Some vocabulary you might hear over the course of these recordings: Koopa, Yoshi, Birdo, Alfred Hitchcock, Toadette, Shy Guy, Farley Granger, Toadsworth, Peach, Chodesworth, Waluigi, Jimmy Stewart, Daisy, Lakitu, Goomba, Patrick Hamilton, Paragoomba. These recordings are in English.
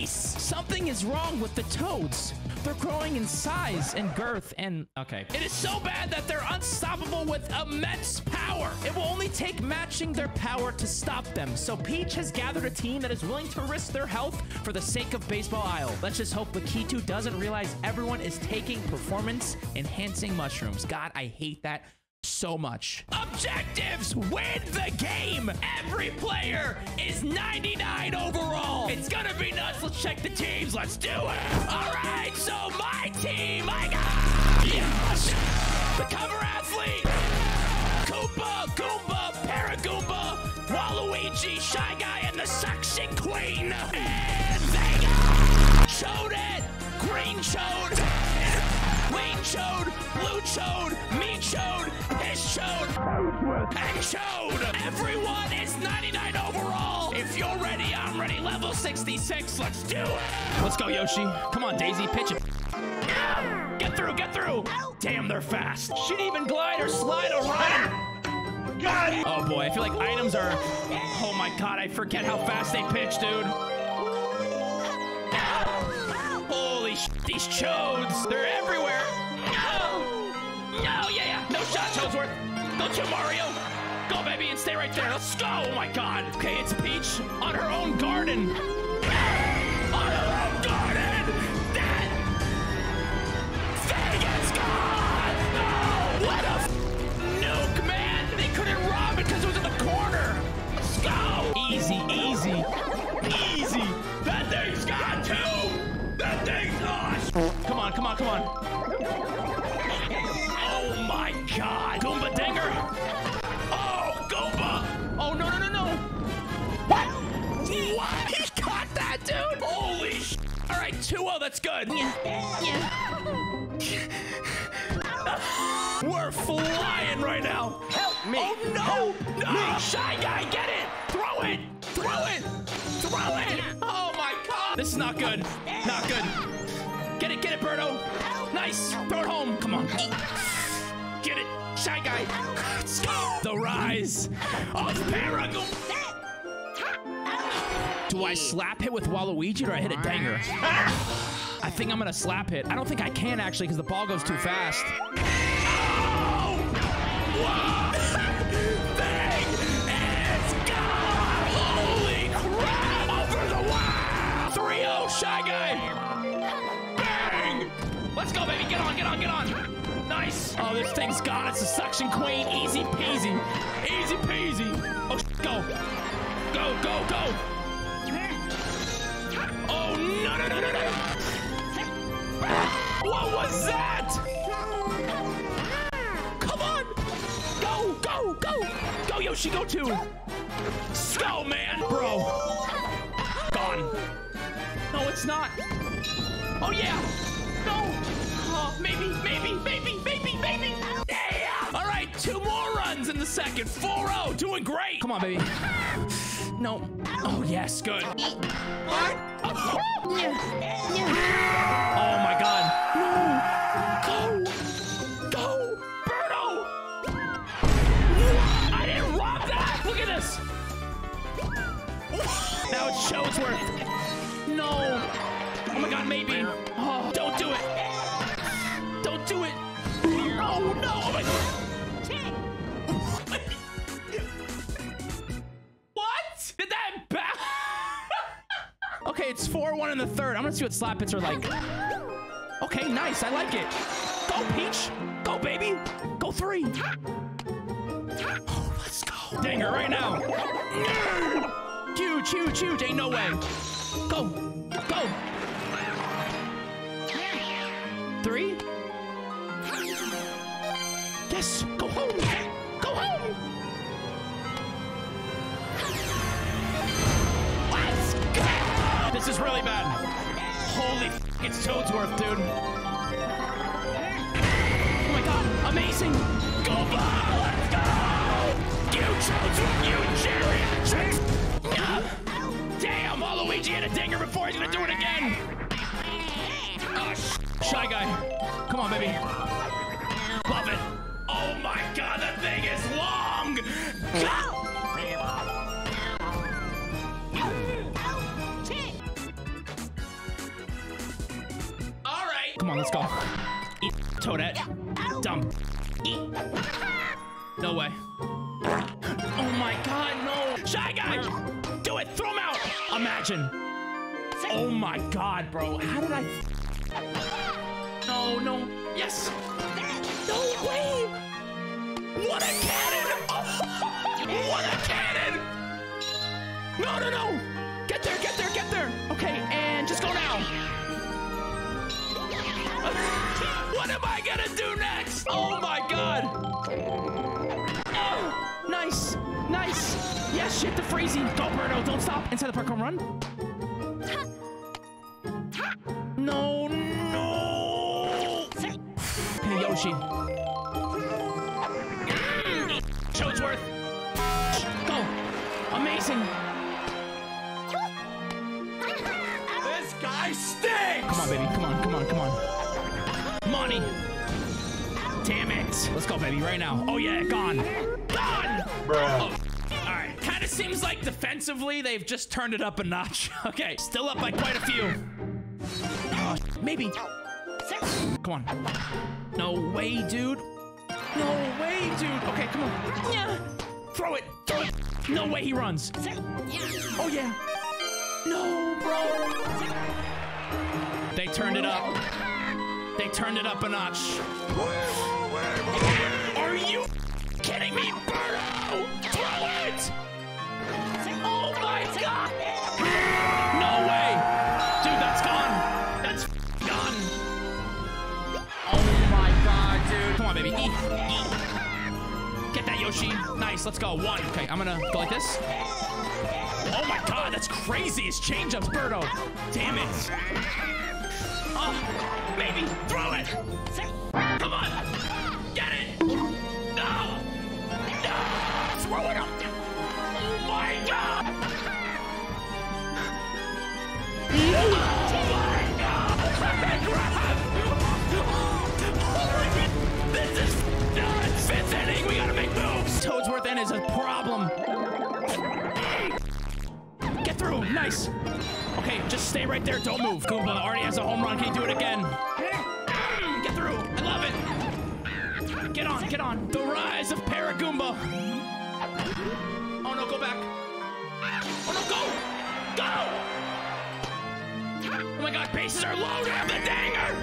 face! Something is wrong with the toads. They're growing in size and girth and... Okay. It is so bad that they're unstoppable with immense power. It will only take matching their power to stop them. So Peach has gathered a team that is willing to risk their health for the sake of Baseball Isle. Let's just hope Lakitu doesn't realize everyone is taking performance-enhancing mushrooms. God, I hate that so much. Objectives: win the game. Every player is 99 overall. It's gonna be nuts. Let's check the teams. Let's do it. All right, so my team, I got Yoshi, the cover athlete, Koopa, Goomba, Paragoomba, Waluigi, Shy Guy, and the Suction Queen. And they got Toadette, Green Chode, Green Chode, Blue Chode, Me Chode, His Chode, and Chode! Everyone is 99 overall! If you're ready, I'm ready. Level 66, let's do it! Let's go, Yoshi. Come on, Daisy, pitch it. Yeah. Get through, get through! Damn, they're fast. She didn't even glide or slide or run! Got it! Oh boy, I feel like items are... Oh my god, I forget how fast they pitch, dude. Holy shit, these Chodes, they're everywhere. No, yeah, no shot, Chodesworth. Go to Mario. Go, baby, and stay right there. Let's go. Oh, my God. Okay, it's Peach on her own garden. On her own garden. That thing is gone. Oh, what a nuke, man. They couldn't rob it because it was in the corner. Let's go. Easy, easy, easy. That thing's gone, too. That thing's lost! Come on, come on, come on. Oh my god. Goomba Dinger. Oh, Goomba. Oh, no, no, no, no. What? What? He caught that, dude. Holy sh. All right, 2-0, that's good. Yeah. We're flying right now. Help me. Oh, no. Help no. Me. Shy Guy, get it. Throw it. Throw it. Throw it. Oh, my god. This is not good. Not good. Get it, Birdo. Nice. Throw it home. Come on. Get it, Shy Guy. Let's go. The rise of Paragoomba. Do I slap hit with Waluigi or I hit a dinger? I think I'm gonna slap hit. I don't think I can actually because the ball goes too fast. Oh! Whoa! Thing is gone! Holy crap! Over the wall! 3-0, Shy Guy. Let's go, baby. Get on, get on, get on. Nice. Oh, this thing's gone. It's a Suction Queen. Easy peasy. Easy peasy. Oh, go. Go, go, go. Oh, no, no, no, no, no. What was that? Come on. Go, go, go. Go, Yoshi, go, too. Go, man. Bro. Gone. No, it's not. Oh, yeah. No! Oh, maybe! Yeah! All right, 2 more runs in the second. 4-0, doing great! Come on, baby. No. Oh, yes, good. What? Oh, oh my god. No! Go! Go! Birdo! I didn't rob that! Look at this! Now it's Chodesworth. No! Oh my god, maybe. Oh, don't do it. Don't do it. Oh, no. Oh, my God. What? Did that back? Okay, it's 4-1 in the third. I'm going to see what slap hits are like. Okay, nice. I like it. Go, Peach. Go, baby. Go 3. Oh, let's go. Dinger right now. Huge, huge, huge. Ain't no way. Go. Go! 3? Yes! Go home! Go home! Let's go! This is really bad. Holy f***, it's Toadsworth, dude. Oh my god, amazing! Go ball! Let's go! You Toadsworth, you geriatric! Damn, Waluigi had a dinger before he's gonna do it again! Oh, Shy Guy. Come on, baby. Love it. Oh my god, that thing is long! let's go. Eat, Toadette. Dumb. Eat. No way. Oh my god, no. Shy Guy! Do it! Throw him out! Imagine. Oh my god, bro. How did I... No, no. Yes! No way! What a cannon! Oh, what a cannon! No, no, no! Get there, get there, get there! Okay, and just go down. What am I gonna do next? Oh my god! Oh, nice, nice. Yes, shit, the freezing. Go, Birdo, don't stop. Inside the park, home run. No, no. Okay, Yoshi. Chodesworth. Go. Amazing. This guy stinks. Come on, baby. Come on, come on, come on. Money. Damn it. Let's go, baby, right now. Oh, yeah, gone. Gone. Bruh. Oh. All right. Kind of seems like defensively they've just turned it up a notch. Okay. Still up by quite a few. Oh, maybe. Come on. No way, dude. No way, dude. Okay, come on. Yeah. Throw it. Throw it. No way he runs. Oh, yeah. No, bro. They turned it up. They turned it up a notch. Are you kidding me, Birdo? Throw it. Oh, my God. No way. Dude, that's gone. That's gone. Oh, my God, dude. Come on, baby. Get that, Yoshi. Nice. Let's go. One. Okay, I'm going to go like this. Oh, my God. That's crazy. It's change-ups, Birdo. Damn it. Oh, maybe. Throw it. Come on. Get it. No. No. Throw it up. Oh, my God. Oh, my God. We gotta make moves. Toadsworth in is a problem. Get through. Nice. Okay, just stay right there. Don't move. Goomba already has a home run. Can you do it again? Get through. I love it. Get on. Get on. The rise of Paragoomba. Oh, no. Go back. Oh, no. Go. Go. Oh, my God. Bases are loaded. The dagger.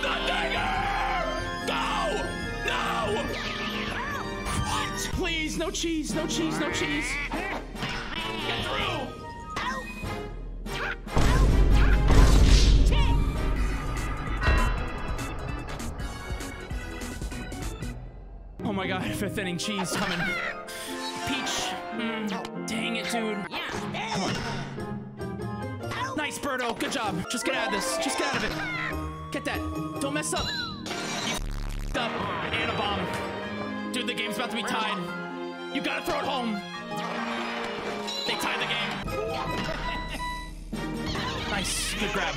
The dagger. Go. No. Please, no cheese, no cheese, no cheese. Get through. Oh my god, fifth inning cheese coming. Peach. Dang it, dude. Come on. Nice, Birdo. Good job. Just get out of this. Just get out of it. Get that. Don't mess up. You f***ed up. And a bomb. Dude, the game's about to be tied. You gotta throw it home. They tied the game. Nice. Good grab.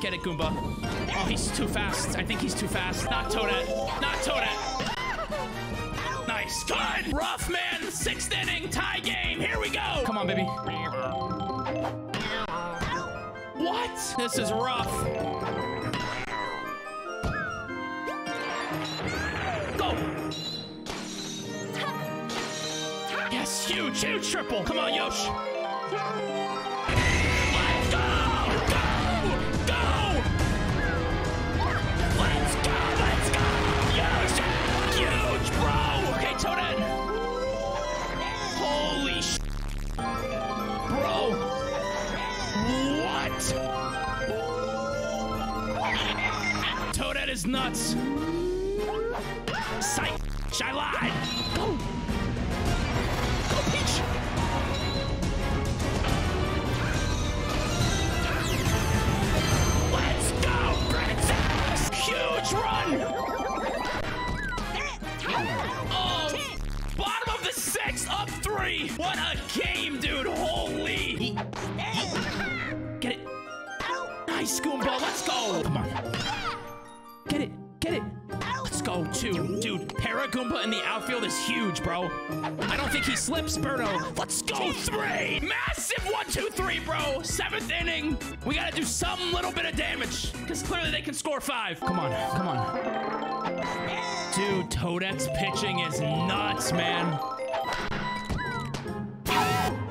Get it, Goomba. Oh, he's too fast. I think he's too fast. Not Toadette. Not Toadette. Nice. Good. Rough, man. Sixth inning. Tie game. Here we go. Come on, baby. What? This is rough. Yes, huge, huge triple. Come on, Yosh. Let's go! Go! Go! Let's go! Let's go! Yosh! Huge, bro! Okay, Toadette. Holy sh... Bro. What? Toadette is nuts. Psych! I lied! Go! Go, Peach! Let's go, princess! Huge run! Oh! Bottom of the sixth, up 3! What a game, dude! Holy! Get it! Nice, Goomba! Let's go! Come on! Get it! Get it! Let's go, 2. Dude, Paragoomba Goomba in the outfield is huge, bro. I don't think he slips, Birdo. Let's go three. Massive 1, 2, 3, bro. 7th inning. We got to do some little bit of damage because clearly they can score 5. Come on. Come on. Dude, Toadette's pitching is nuts, man.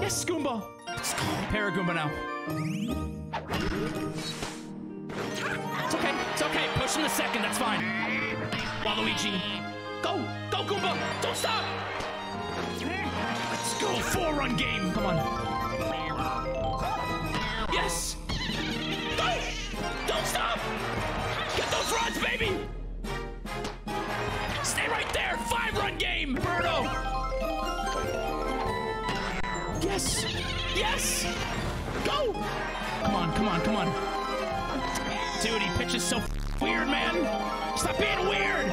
Yes, Goomba. Let's go. Paragoomba now. It's okay, it's okay. Push him to 2nd, that's fine. Waluigi. Go, go, Goomba. Don't stop. Let's go, 4-run game. Come on. Yes. Go. Don't stop. Get those runs, baby. Stay right there. 5-run game. Birdo. Yes. Yes. Go. Come on, come on, come on. Dude, he pitches so weird, man. Stop being weird.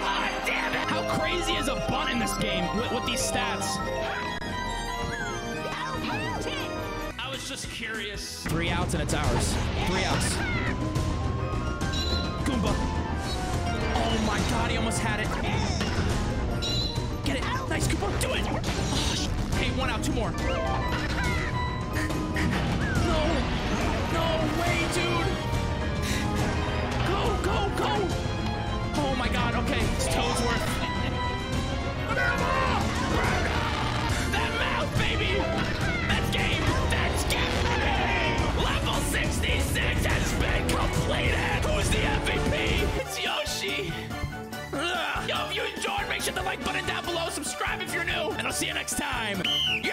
Ah, damn it. How crazy is a bunt in this game with these stats? I was just curious. 3 outs and it's ours. 3 outs. Goomba. Oh my God, he almost had it. Get it. Nice, Koopa. Do it. Oh, hey, 1 out, 2 more. No. No way, dude! Go, go, go! Oh my God, okay, it's Toadsworth. That mouth, baby! That's game! That's game! Level 66 has been completed! Who's the MVP? It's Yoshi! Yo, if you enjoyed, make sure to like button down below, subscribe if you're new, and I'll see you next time!